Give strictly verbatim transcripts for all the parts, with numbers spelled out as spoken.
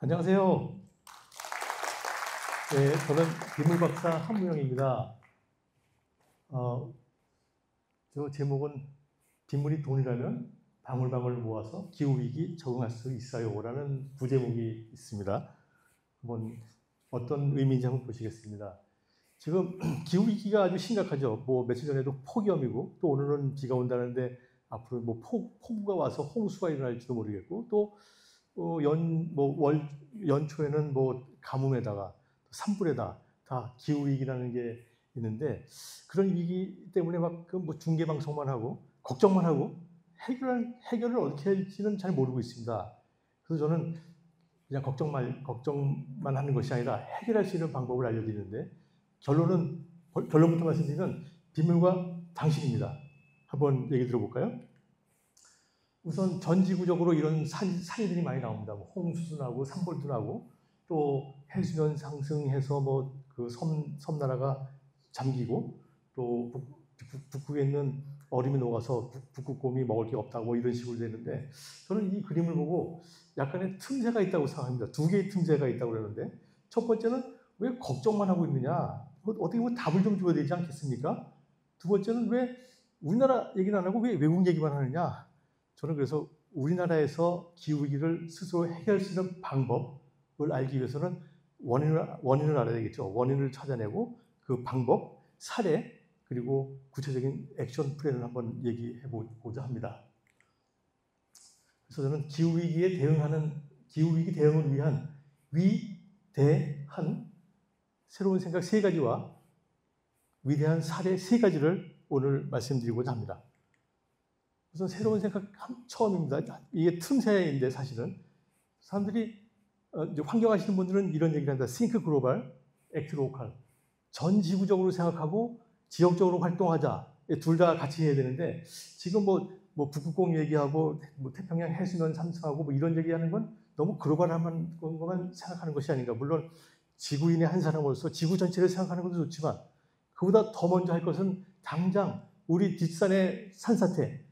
안녕하세요. 네, 저는 비물박사 한무영입니다. 어, 저 제목은 빗물이 돈이라면 방울방울 모아서 기후위기 적응할 수 있어요 라는 부제목이 있습니다. 한번 어떤 의미인지 한번 보시겠습니다. 지금 기후위기가 아주 심각하죠. 뭐 며칠 전에도 폭염이고 또 오늘은 비가 온다는데 앞으로 뭐 폭, 폭우가 와서 홍수가 일어날지도 모르겠고 또 어, 연, 뭐, 월, 연초에는 뭐, 가뭄에다가, 산불에다, 다 기후위기라는 게 있는데, 그런 위기 때문에 막, 그 뭐, 중계방송만 하고, 걱정만 하고, 해결, 해결을 어떻게 할지는 잘 모르고 있습니다. 그래서 저는 그냥 걱정만, 걱정만 하는 것이 아니라 해결할 수 있는 방법을 알려드리는데, 결론은, 결론부터 말씀드리면, 빗물과 당신입니다. 한번 얘기 들어볼까요? 우선 전 지구적으로 이런 산, 사례들이 많이 나옵니다. 뭐 홍수도 나고 산불도 나고 또 해수면 상승해서 뭐 그 섬, 섬나라가 잠기고 또 북, 북, 북극에 있는 얼음이 녹아서 북, 북극곰이 먹을 게 없다고 이런 식으로 되는데 저는 이 그림을 보고 약간의 틈새가 있다고 생각합니다. 두 개의 틈새가 있다고 그러는데 첫 번째는 왜 걱정만 하고 있느냐. 어떻게 보면 답을 좀 줘야 되지 않겠습니까? 두 번째는 왜 우리나라 얘기는 안 하고 왜 외국 얘기만 하느냐. 저는 그래서 우리나라에서 기후위기를 스스로 해결할 수 있는 방법을 알기 위해서는 원인을, 원인을 알아야 되겠죠. 원인을 찾아내고 그 방법, 사례, 그리고 구체적인 액션 플랜을 한번 얘기해보고자 합니다. 그래서 저는 기후위기에 대응하는, 기후위기 대응을 위한 위대한 새로운 생각 세 가지와 위대한 사례 세 가지를 오늘 말씀드리고자 합니다. 우선 새로운 생각 처음입니다. 이게 틈새인데 사실은 사람들이 환경하시는 분들은 이런 얘기를 한다. 싱크 글로벌, 액트 로컬. 전 지구적으로 생각하고 지역적으로 활동하자. 둘 다 같이 해야 되는데 지금 뭐, 뭐 북극곰 얘기하고 뭐 태평양 해수면 상승하고 뭐 이런 얘기하는 건 너무 글로벌한 것만 생각하는 것이 아닌가. 물론 지구인의 한 사람으로서 지구 전체를 생각하는 것도 좋지만 그보다 더 먼저 할 것은 당장 우리 뒷산의 산사태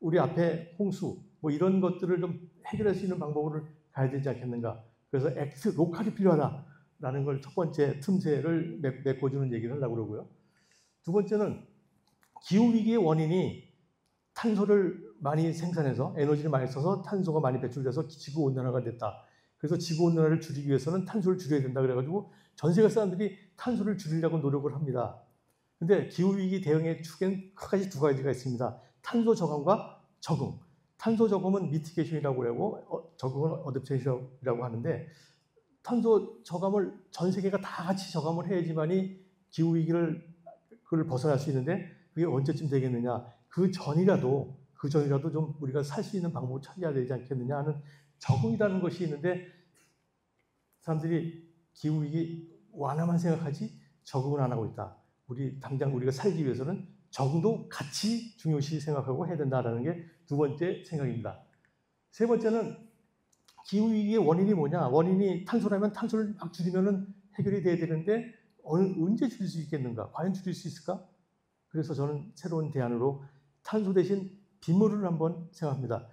우리 앞에 홍수, 뭐 이런 것들을 좀 해결할 수 있는 방법으로 가야 되지 않겠는가. 그래서 액트 로컬이 필요하다라는 걸 첫 번째 틈새를 메꿔주는 얘기를 하려고 그러고요. 두 번째는 기후위기의 원인이 탄소를 많이 생산해서 에너지를 많이 써서 탄소가 많이 배출돼서 지구온난화가 됐다. 그래서 지구온난화를 줄이기 위해서는 탄소를 줄여야 된다 그래가지고 전 세계 사람들이 탄소를 줄이려고 노력을 합니다. 근데 기후위기 대응의 축에는 크게 두 가지가 있습니다. 탄소 저감과 적응. 탄소 저감은 미티게이션이라고 하고 적응은 어댑테이션이라고 하는데 탄소 저감을 전 세계가 다 같이 저감을 해야지만이 기후위기를 그걸 벗어날 수 있는데 그게 언제쯤 되겠느냐. 그 전이라도 그 전이라도 좀 우리가 살 수 있는 방법을 찾아야 되지 않겠느냐 하는 적응이라는 것이 있는데 사람들이 기후위기 완화만 생각하지 적응을 안 하고 있다. 우리 당장 우리가 살기 위해서는 적응도 같이 중요시 생각하고 해야 된다는 게 두 번째 생각입니다. 세 번째는 기후위기의 원인이 뭐냐. 원인이 탄소라면 탄소를 막 줄이면 해결이 돼야 되는데 언제 줄일 수 있겠는가. 과연 줄일 수 있을까. 그래서 저는 새로운 대안으로 탄소 대신 빗물을 한번 생각합니다.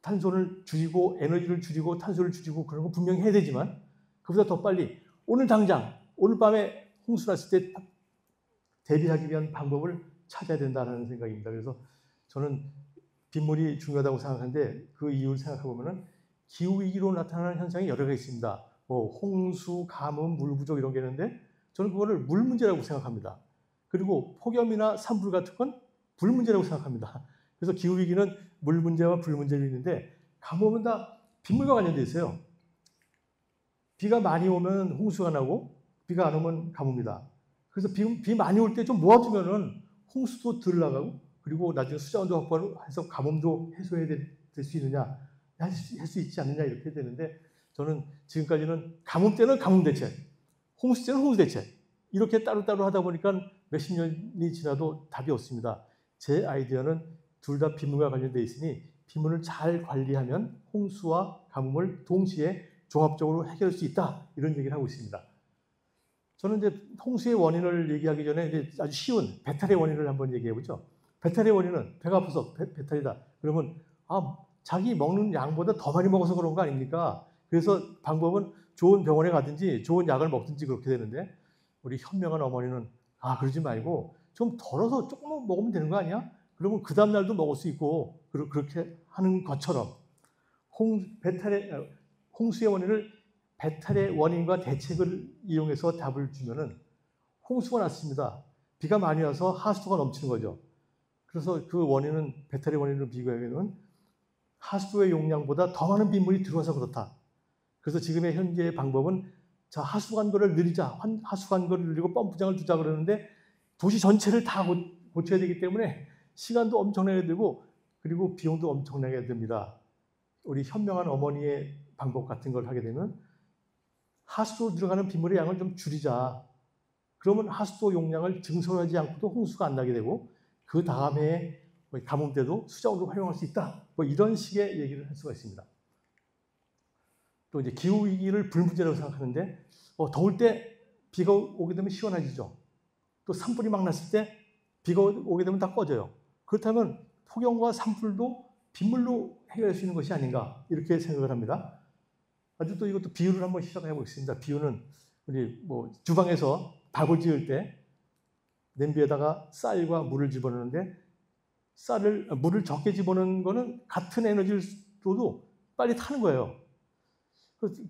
탄소를 줄이고 에너지를 줄이고 탄소를 줄이고 그런 거 분명히 해야 되지만 그보다 더 빨리 오늘 당장 오늘 밤에 홍수 났을 때 대비하기 위한 방법을 찾아야 된다는 생각입니다. 그래서 저는 빗물이 중요하다고 생각하는데 그 이유를 생각해보면 기후위기로 나타나는 현상이 여러 개 있습니다. 뭐 홍수, 가뭄, 물 부족 이런 게 있는데 저는 그거를 물 문제라고 생각합니다. 그리고 폭염이나 산불 같은 건 불 문제라고 생각합니다. 그래서 기후위기는 물 문제와 불 문제가 있는데 가뭄은 다 빗물과 관련되어 있어요. 비가 많이 오면 홍수가 나고 비가 안 오면 가뭄이다. 그래서 비, 비 많이 올 때 좀 모아두면은 홍수도 덜 나가고 그리고 나중에 수자원도 확보해서 가뭄도 해소해야 될 수 있느냐 할 수 있지 않느냐 이렇게 되는데 저는 지금까지는 가뭄 때는 가뭄 대책 홍수 때는 홍수 대책 이렇게 따로따로 하다 보니까 몇십 년이 지나도 답이 없습니다. 제 아이디어는 둘 다 빗물과 관련되어 있으니 빗물을 잘 관리하면 홍수와 가뭄을 동시에 종합적으로 해결할 수 있다 이런 얘기를 하고 있습니다. 저는 이제 홍수의 원인을 얘기하기 전에 이제 아주 쉬운 배탈의 원인을 한번 얘기해보죠. 배탈의 원인은 배가 아파서 배, 배탈이다. 그러면 아 자기 먹는 양보다 더 많이 먹어서 그런 거 아닙니까? 그래서 방법은 좋은 병원에 가든지 좋은 약을 먹든지 그렇게 되는데 우리 현명한 어머니는 아 그러지 말고 좀 덜어서 조금만 먹으면 되는 거 아니야? 그러면 그 다음 날도 먹을 수 있고 그렇게 하는 것처럼 홍, 배탈의, 홍수의 원인을 배탈의 원인과 대책을 이용해서 답을 주면은 홍수가 났습니다. 비가 많이 와서 하수도가 넘치는 거죠. 그래서 그 원인은 배탈의 원인으로 비교하면 하수도의 용량보다 더 많은 빗물이 들어와서 그렇다. 그래서 지금의 현재의 방법은 자 하수관거를 늘리자, 하수관거를 늘리고 펌프장을 두자 그러는데 도시 전체를 다 고쳐야 되기 때문에 시간도 엄청나게 들고 그리고 비용도 엄청나게 듭니다. 우리 현명한 어머니의 방법 같은 걸 하게 되면 하수도 들어가는 빗물의 양을 좀 줄이자. 그러면 하수도 용량을 증설하지 않고도 홍수가 안 나게 되고 그 다음에 가뭄 때도 수자원으로 활용할 수 있다. 뭐 이런 식의 얘기를 할 수가 있습니다. 또 이제 기후 위기를 불문제라고 생각하는데 어, 더울 때 비가 오게 되면 시원해지죠. 또 산불이 막 났을 때 비가 오게 되면 다 꺼져요. 그렇다면 폭염과 산불도 빗물로 해결할 수 있는 것이 아닌가 이렇게 생각을 합니다. 아주 또 이것도 비유를 한번 시작해 보겠습니다. 비유는 우리 뭐 주방에서 밥을 지을 때 냄비에다가 쌀과 물을 집어넣는데 쌀을 물을 적게 집어넣는 거는 같은 에너지를 줘도 빨리 타는 거예요.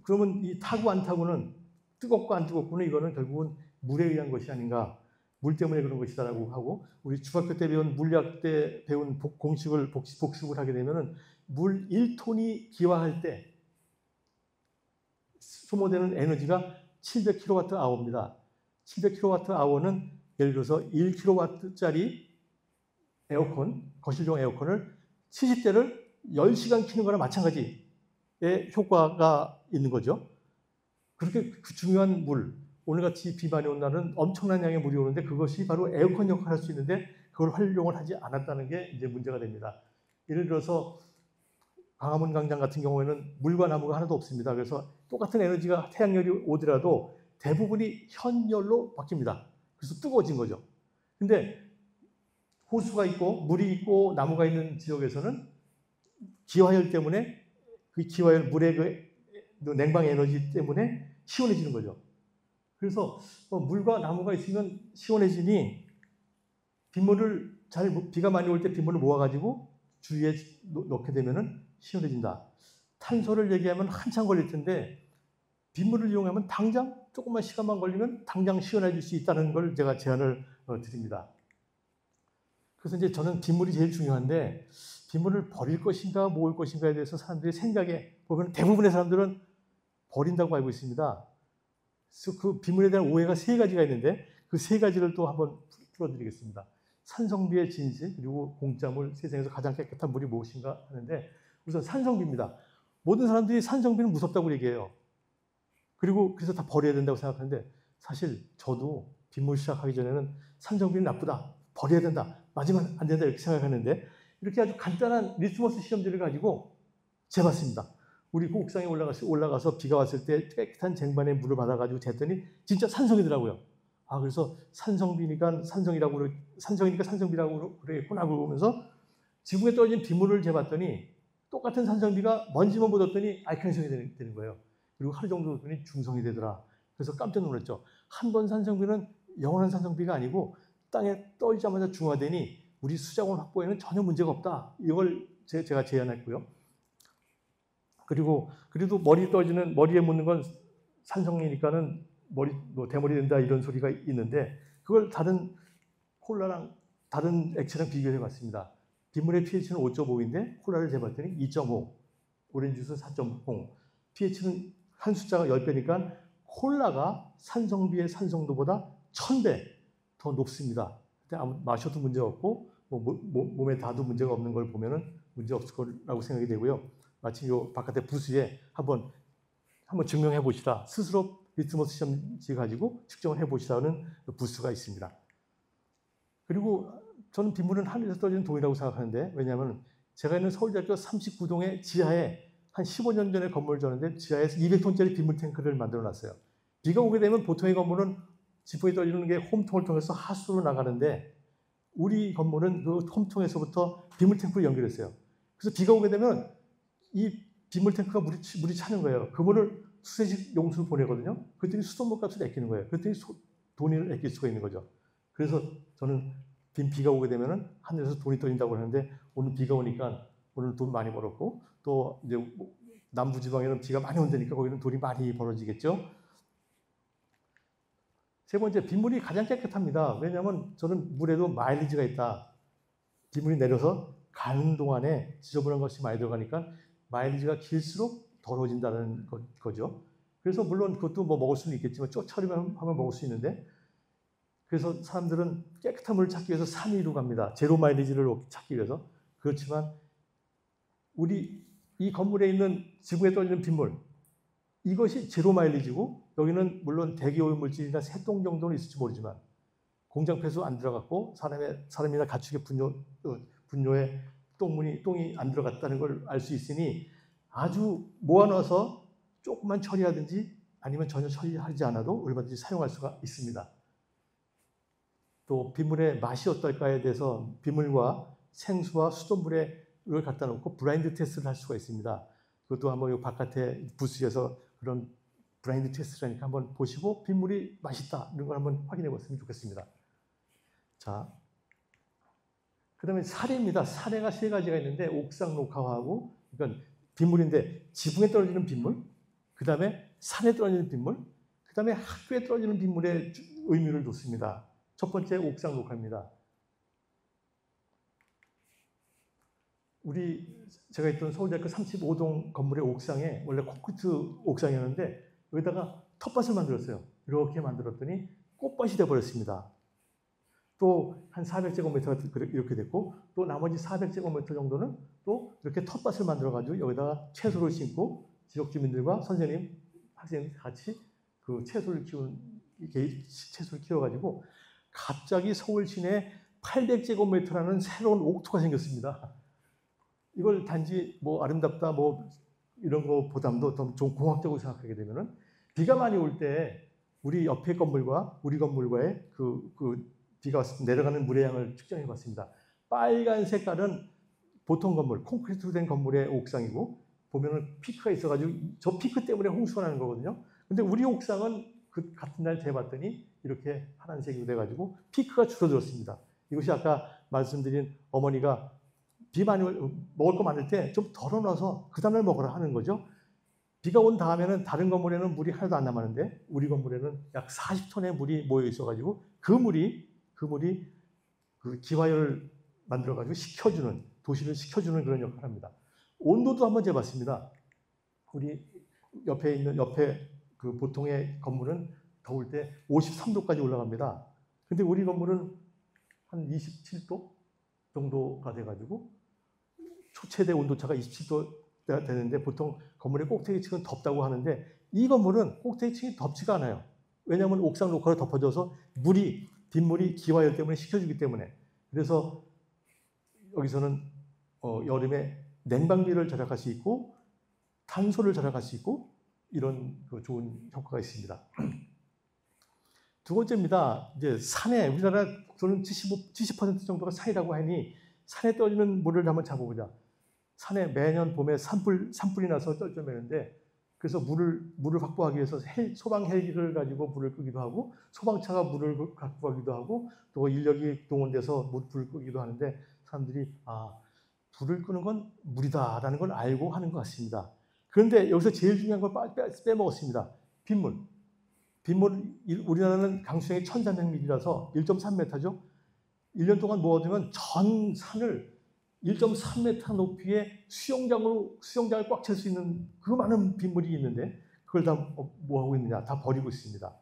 그러면 이 타고 안 타고는 뜨겁고 안 뜨겁고는 이거는 결국은 물에 의한 것이 아닌가. 물 때문에 그런 것이다라고 하고 우리 중학교 때 배운 물리학 때 배운 복, 공식을 복습, 복습을 하게 되면은 물 일 톤이 기화할 때 소모되는 에너지가 칠백 킬로와트아워입니다. 칠백 킬로와트아워는 예를 들어서 일 킬로와트짜리 에어컨, 거실용 에어컨을 칠십 대를 열 시간 키는 거랑 마찬가지의 효과가 있는 거죠. 그렇게 그 중요한 물, 오늘같이 비 많이 온 날은 엄청난 양의 물이 오는데 그것이 바로 에어컨 역할을 할 수 있는데 그걸 활용을 하지 않았다는 게 이제 문제가 됩니다. 예를 들어서 광화문 광장 같은 경우에는 물과 나무가 하나도 없습니다. 그래서 똑같은 에너지가 태양열이 오더라도 대부분이 현열로 바뀝니다. 그래서 뜨거워진 거죠. 근데 호수가 있고 물이 있고 나무가 있는 지역에서는 기화열 때문에 그 기화열 물의 그 냉방 에너지 때문에 시원해지는 거죠. 그래서 물과 나무가 있으면 시원해지니 빗물을 잘 비가 많이 올 때 빗물을 모아가지고 주위에 넣게 되면은 시원해진다. 탄소를 얘기하면 한참 걸릴 텐데 빗물을 이용하면 당장 조금만 시간만 걸리면 당장 시원해질 수 있다는 걸 제가 제안을 드립니다. 그래서 이제 저는 빗물이 제일 중요한데 빗물을 버릴 것인가 모을 것인가에 대해서 사람들이 생각에 보면 대부분의 사람들은 버린다고 알고 있습니다. 그래서 그 빗물에 대한 오해가 세 가지가 있는데 그 세 가지를 또 한번 풀어드리겠습니다. 산성비의 진실 그리고 공짜물 세상에서 가장 깨끗한 물이 무엇인가 하는데 우선 산성비입니다. 모든 사람들이 산성비는 무섭다고 얘기해요. 그리고 그래서 다 버려야 된다고 생각하는데 사실 저도 빗물 시작하기 전에는 산성비는 나쁘다, 버려야 된다, 맞으면 안 된다 이렇게 생각하는데 이렇게 아주 간단한 리트머스 시험지를 가지고 재봤습니다. 우리 그 옥상에 올라가서, 올라가서 비가 왔을 때 깨끗한 쟁반에 물을 받아가지고 쟀더니 진짜 산성이더라고요. 아, 그래서 산성비니까 산성이라고, 산성이니까 산성비라고 그러겠구나. 그러면서 지붕에 떨어진 빗물을 재봤더니 똑같은 산성비가 먼지만 묻었더니 알칼리성이 되는 거예요. 그리고 하루 정도 보더니 중성이 되더라. 그래서 깜짝 놀랐죠. 한 번 산성비는 영원한 산성비가 아니고 땅에 떨어지자마자 중화되니 우리 수자원 확보에는 전혀 문제가 없다. 이걸 제, 제가 제안했고요. 그리고 그래도 머리 떨어지는 머리에 묻는 건 산성이니까는 머리 뭐 대머리 된다 이런 소리가 있는데 그걸 다른 콜라랑 다른 액체랑 비교해 봤습니다. 빗물의 pH는 오 점 오인데 콜라를 재봤더니 이 점 오, 오렌지 주스 사 점 영. pH는 한 숫자가 십 배니까 콜라가 산성비의 산성도보다 천 배 더 높습니다. 근데 아무 마셔도 문제 없고 뭐 몸에 닿아도 문제가 없는 걸 보면은 문제 없을 거라고 생각이 되고요. 마침 요 바깥에 부스에 한번 한번 증명해 보시다. 스스로 리트머스 시험지 가지고 측정을 해 보시라는 부스가 있습니다. 그리고 저는 빗물은 하늘에서 떨어지는 돈이라고 생각하는데 왜냐하면 제가 있는 서울대학교 삼십구 동의 지하에 한 십오 년 전에 건물을 졌는데 지하에서 이백 톤짜리 빗물 탱크를 만들어 놨어요. 비가 오게 되면 보통의 건물은 지붕이 떨어지는 게 홈통을 통해서 하수로 나가는데 우리 건물은 그 홈통에서부터 빗물 탱크를 연결했어요. 그래서 비가 오게 되면 이 진물탱크가 물이, 물이 차는 거예요. 그거를 수세식 용수를 보내거든요. 그랬더니 수돗물 값을 아끼는 거예요. 그랬더니 소, 돈을 아낄 수가 있는 거죠. 그래서 저는 빈 비가 오게 되면은 하늘에서 돈이 떨어진다고 하는데, 오늘 비가 오니까 오늘 돈 많이 벌었고, 또 이제 남부지방에는 비가 많이 온다니까 거기는 돈이 많이 벌어지겠죠. 세 번째, 빗물이 가장 깨끗합니다. 왜냐하면 저는 물에도 마일리지가 있다. 빗물이 내려서 가는 동안에 지저분한 것이 많이 들어가니까 마일리지가 길수록 더러워진다는 거죠. 그래서 물론 그것도 뭐 먹을 수는 있겠지만 쫓아오면 하면 먹을 수 있는데, 그래서 사람들은 깨끗한 물을 찾기 위해서 산 위로 갑니다. 제로 마일리지를 찾기 위해서. 그렇지만 우리 이 건물에 있는 지붕에 떨어지는 빗물, 이것이 제로 마일리지고, 여기는 물론 대기오염물질이나 새똥 정도는 있을지 모르지만 공장폐수 안 들어갔고 사람의, 사람이나 가축의 분뇨, 분뇨에 똥문이, 똥이 안 들어갔다는 걸 알 수 있으니, 아주 모아놔서 조금만 처리하든지 아니면 전혀 처리하지 않아도 얼마든지 사용할 수가 있습니다. 또 빗물의 맛이 어떨까에 대해서 빗물과 생수와 수돗물에 를 갖다 놓고 블라인드 테스트를 할 수가 있습니다. 그것도 한번 요 바깥에 부스에서 그런 블라인드 테스트라니까 한번 보시고 빗물이 맛있다 이런 걸 한번 확인해 봤으면 좋겠습니다. 자, 그 다음에 사례입니다. 사례가 세 가지가 있는데, 옥상 녹화화하고, 그러니까 빗물인데 지붕에 떨어지는 빗물, 그 다음에 산에 떨어지는 빗물, 그 다음에 학교에 떨어지는 빗물의 의미를 뒀습니다. 첫 번째, 옥상 녹화입니다. 우리 제가 있던 서울대학교 삼십오 동 건물의 옥상에 원래 콘크리트 옥상이었는데 여기다가 텃밭을 만들었어요. 이렇게 만들었더니 꽃밭이 돼버렸습니다. 또 한 사백 제곱미터가 이렇게 됐고, 또 나머지 사백 제곱미터 정도는 또 이렇게 텃밭을 만들어가지고 여기다가 채소를 심고 지역 주민들과 선생님, 학생 같이 그 채소를 키운 채소를 키워가지고 갑자기 서울 시내 팔백 제곱미터라는 새로운 옥토가 생겼습니다. 이걸 단지 뭐 아름답다 뭐 이런 거보담도 좀 공학적으로 생각하게 되면은, 비가 많이 올 때 우리 옆에 건물과 우리 건물과의 그, 그 비가 내려가는 물의 양을 측정해 봤습니다. 빨간 색깔은 보통 건물, 콘크리트로 된 건물의 옥상이고, 보면은 피크가 있어가지고 저 피크 때문에 홍수가 나는 거거든요. 근데 우리 옥상은 그 같은 날 재봤더니 이렇게 파란색으로 돼가지고 피크가 줄어들었습니다. 이것이 아까 말씀드린 어머니가 비 많이 먹을 거 많을 때 좀 덜어놔서 그 다음날 먹으라 하는 거죠. 비가 온 다음에는 다른 건물에는 물이 하나도 안 남았는데 우리 건물에는 약 사십 톤의 물이 모여 있어가지고 그 물이 그 물이 그 기화열을 만들어가지고 식혀주는, 도시를 식혀주는 그런 역할을 합니다. 온도도 한번 재봤습니다. 우리 옆에 있는 옆에 그 보통의 건물은 더울 때 오십삼 도까지 올라갑니다. 근데 우리 건물은 한 이십칠 도 정도가 돼가지고 최대 온도차가 이십칠 도가 되는데, 보통 건물의 꼭대기층은 덥다고 하는데 이 건물은 꼭대기층이 덥지가 않아요. 왜냐하면 옥상 녹화로 덮어져서 물이, 빗물이 기화열 때문에 식혀주기 때문에. 그래서 여기서는 어, 여름에 냉방비를 절약할 수 있고 탄소를 절약할 수 있고 이런 그 좋은 효과가 있습니다. 두 번째입니다. 이제 산에, 우리나라 국토는 칠십 퍼센트 정도가 산이라고 하니 산에 떨어지는 물을 한번 잡아보자. 산에 매년 봄에 산불, 산불이 나서 떨쳐매는데, 그래서 물을, 물을 확보하기 위해서 소방 헬기를 가지고 물을 끄기도 하고, 소방차가 물을 갖고 가기도 하고, 또 인력이 동원돼서 물을 끄기도 하는데, 사람들이 아, 불을 끄는 건 물이다라는 걸 알고 하는 것 같습니다. 그런데 여기서 제일 중요한 걸 빼먹었습니다. 빗물. 빗물, 우리나라는 강수량이 천삼백 밀리미터라서 일 점 삼 미터죠. 일 년 동안 모아두면 전 산을 일 점 삼 미터 높이의 수영장으로, 수영장을 꽉 찰 수 있는 그 많은 빗물이 있는데 그걸 다 뭐 하고 있느냐, 다 버리고 있습니다.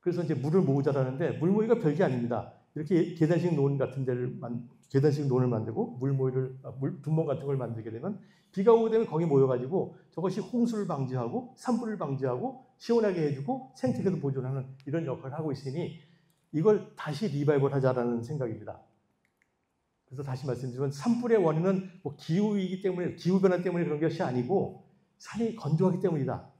그래서 이제 물을 모으자라는데 물 모이가 별게 아닙니다. 이렇게 계단식 논 같은 데를 만, 계단식 논을 만들고 물 모이를, 물 분모 같은 걸 만들게 되면 비가 오게 되면 거기 모여가지고 저것이 홍수를 방지하고 산불을 방지하고 시원하게 해주고 생태계도 보존하는 이런 역할을 하고 있으니 이걸 다시 리바이벌 하자라는 생각입니다. 그래서 다시 말씀드리면 산불의 원인은 뭐 기후이기 때문에, 기후변화 때문에 그런 것이 아니고 산이 건조하기 때문이다.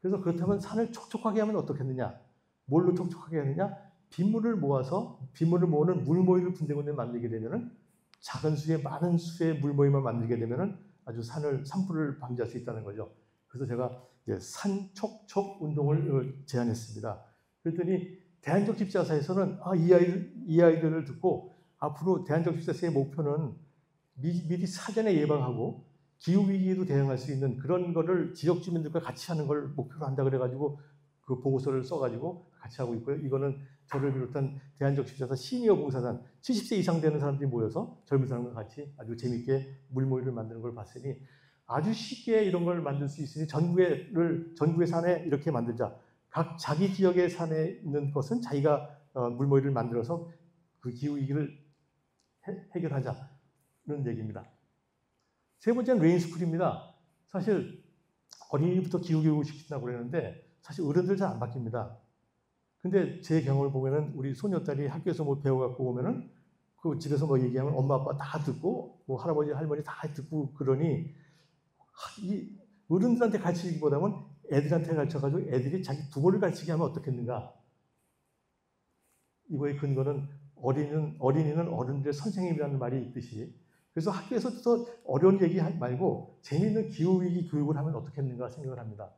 그래서 그렇다면 산을 촉촉하게 하면 어떻겠느냐? 뭘로 촉촉하게 하느냐? 빗물을 모아서, 빗물을 모으는 물모이를 군데군데 만들게 되면은, 작은 수에 많은 수의 물모이만 만들게 되면은 아주 산을, 산불을 방지할 수 있다는 거죠. 그래서 제가 이제 산촉촉 운동을 제안했습니다. 그랬더니 대한적십자사에서는 아, 이, 아이들, 이 아이들을 듣고 앞으로 대한적십자사의 목표는 미, 미리 사전에 예방하고 기후위기에도 대응할 수 있는 그런 거를 지역 주민들과 같이 하는 걸 목표로 한다 그래가지고 그 보고서를 써가지고 같이 하고 있고요. 이거는 저를 비롯한 대한적십자사 시니어 봉사단 칠십 세 이상 되는 사람들이 모여서 젊은 사람과 같이 아주 재미있게 물모이를 만드는 걸 봤으니 아주 쉽게 이런 걸 만들 수 있으니 전국에를, 전국의 산에 이렇게 만들자. 각 자기 지역의 산에 있는 것은 자기가 물모이를 만들어서 그 기후위기를 해결하자는 얘기입니다. 세 번째는 레인스쿨입니다. 사실 어린이부터 기후교육을 시킨다고 그랬는데 사실 어른들 잘 안 바뀝니다. 근데 제 경험을 보면은 우리 소녀딸이 학교에서 뭐 배워갖고 오면은 그 집에서 뭐 얘기하면 엄마 아빠 다 듣고 뭐 할아버지 할머니 다 듣고 그러니 이 어른들한테 가르치기보다는 애들한테 가르쳐가지고 애들이 자기 부모를 가르치게 하면 어떻겠는가. 이거의 근거는 어린이는, 어린이는 어른들의 선생님이라는 말이 있듯이 그래서 학교에서도 어려운 얘기 말고 재미있는 기후위기 교육을 하면 어떻겠는가 생각을 합니다.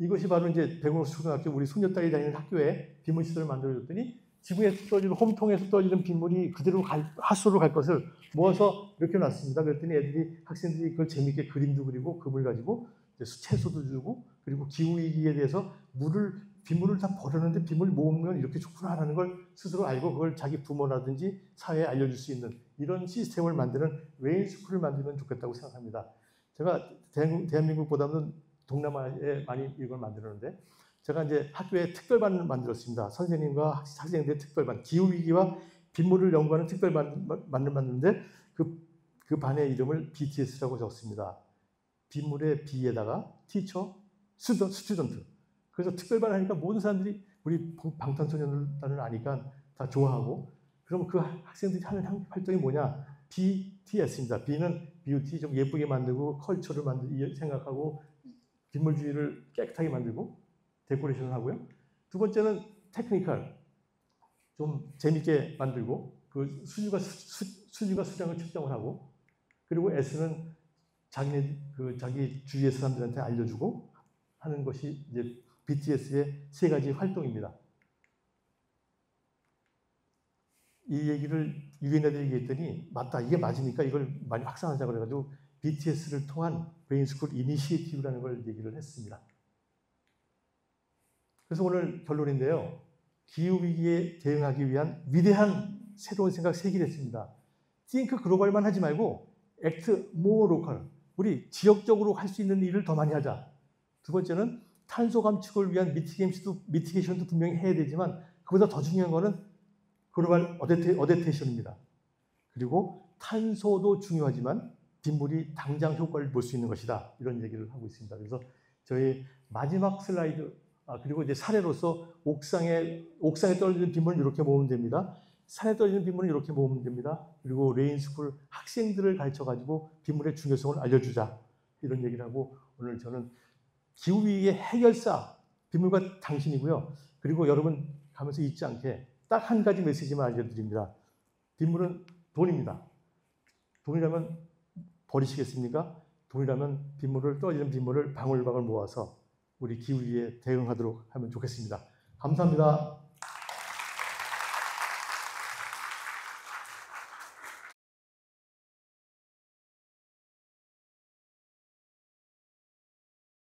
이것이 바로 이제 백운로초등학교 우리 소녀딸이 다니는 학교에 빗물시설을 만들어줬더니 지붕에서 떨어지는 홈통에서 떨어지는 빗물이 그대로 갈, 하수로 갈 것을 모아서 이렇게 놨습니다. 그랬더니 애들이 학생들이 그걸 재미있게 그림도 그리고 그물 가지고 채소도 주고 그리고 기후위기에 대해서 물을 빗물을 다 버렸는데 빗물 모으면 이렇게 좋구나 하는 걸 스스로 알고 그걸 자기 부모라든지 사회에 알려줄 수 있는 이런 시스템을 만드는 레인스쿨을 만들면 좋겠다고 생각합니다. 제가 대한민국보다는 동남아에 많이 이걸 만들었는데 제가 이제 학교에 특별반을 만들었습니다. 선생님과 학생들의 특별반, 기후위기와 빗물을 연구하는 특별반을 만들었는데 그, 그 반의 이름을 비티에스라고 적습니다. 빗물의 B에다가 티처, 스튜던트. 그래서 특별반 하니까 모든 사람들이 우리 방탄소년단을 아니까 다 좋아하고 그럼 그 학생들이 하는 활동이 뭐냐? 비티에스입니다. B는 뷰티, 좀 예쁘게 만들고 컬처를 만들 생각하고 빗물주의를 깨끗하게 만들고 데코레이션을 하고요. 두 번째는 테크니컬, 좀 재밌게 만들고 그 수준과, 수, 수준과 수량을 측정을 하고 그리고 S는 자기, 그 자기 주위의 사람들한테 알려주고 하는 것이 이제 비티에스의 세 가지 활동입니다. 이 얘기를 유엔에다 얘기했더니 맞다, 이게 맞으니까 이걸 많이 확산하자 그래가지고 비티에스를 통한 베인스쿨 이니시에이티브라는 걸 얘기를 했습니다. 그래서 오늘 결론인데요. 기후위기에 대응하기 위한 위대한 새로운 생각 세기를 했습니다. 싱크 글로벌만 하지 말고 액트 로컬, 우리 지역적으로 할 수 있는 일을 더 많이 하자. 두 번째는 탄소 감축을 위한 미티게이션도, 미티게이션도 분명히 해야 되지만 그보다 더 중요한 거는 글로벌 어댑테이션입니다. 그리고 탄소도 중요하지만 빗물이 당장 효과를 볼 수 있는 것이다. 이런 얘기를 하고 있습니다. 그래서 저희 마지막 슬라이드, 아, 그리고 이제 사례로서 옥상에, 옥상에 떨어지는 빗물은 이렇게 모으면 됩니다. 산에 떨어지는 빗물은 이렇게 모으면 됩니다. 그리고 레인스쿨 학생들을 가르쳐가지고 빗물의 중요성을 알려주자. 이런 얘기를 하고 오늘 저는 기후위기의 해결사, 빗물과 당신이고요. 그리고 여러분 가면서 잊지 않게 딱 한 가지 메시지만 알려드립니다. 빗물은 돈입니다. 돈이라면 버리시겠습니까? 돈이라면 빗물을, 떨어지는 빗물을 방울방울 모아서 우리 기후위기에 대응하도록 하면 좋겠습니다. 감사합니다.